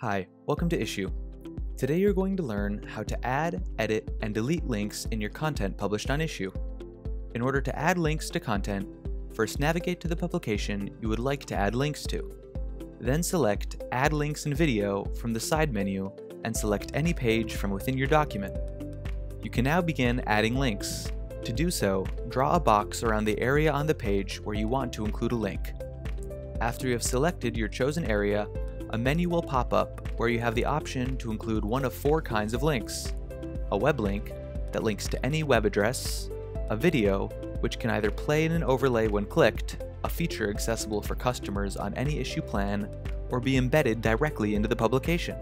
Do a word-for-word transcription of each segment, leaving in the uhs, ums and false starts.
Hi, welcome to Issuu. Today you're going to learn how to add, edit, and delete links in your content published on Issuu. In order to add links to content, first navigate to the publication you would like to add links to. Then select Add Links in Video from the side menu and select any page from within your document. You can now begin adding links. To do so, draw a box around the area on the page where you want to include a link. After you have selected your chosen area, a menu will pop up where you have the option to include one of four kinds of links: a web link that links to any web address, a video which can either play in an overlay when clicked, a feature accessible for customers on any Issuu plan, or be embedded directly into the publication,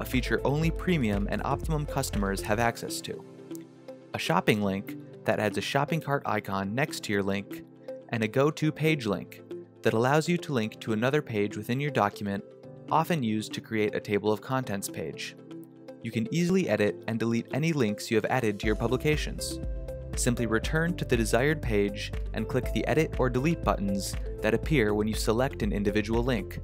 a feature only premium and optimum customers have access to, a shopping link that adds a shopping cart icon next to your link, and a go-to page link that allows you to link to another page within your document, often used to create a table of contents page. You can easily edit and delete any links you have added to your publications. Simply return to the desired page and click the edit or delete buttons that appear when you select an individual link.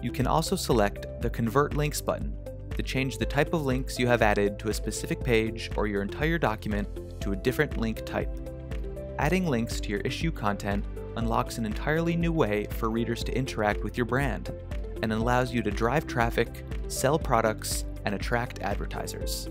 You can also select the Convert Links button to change the type of links you have added to a specific page or your entire document to a different link type. Adding links to your Issuu content unlocks an entirely new way for readers to interact with your brand, and allows you to drive traffic, sell products, and attract advertisers.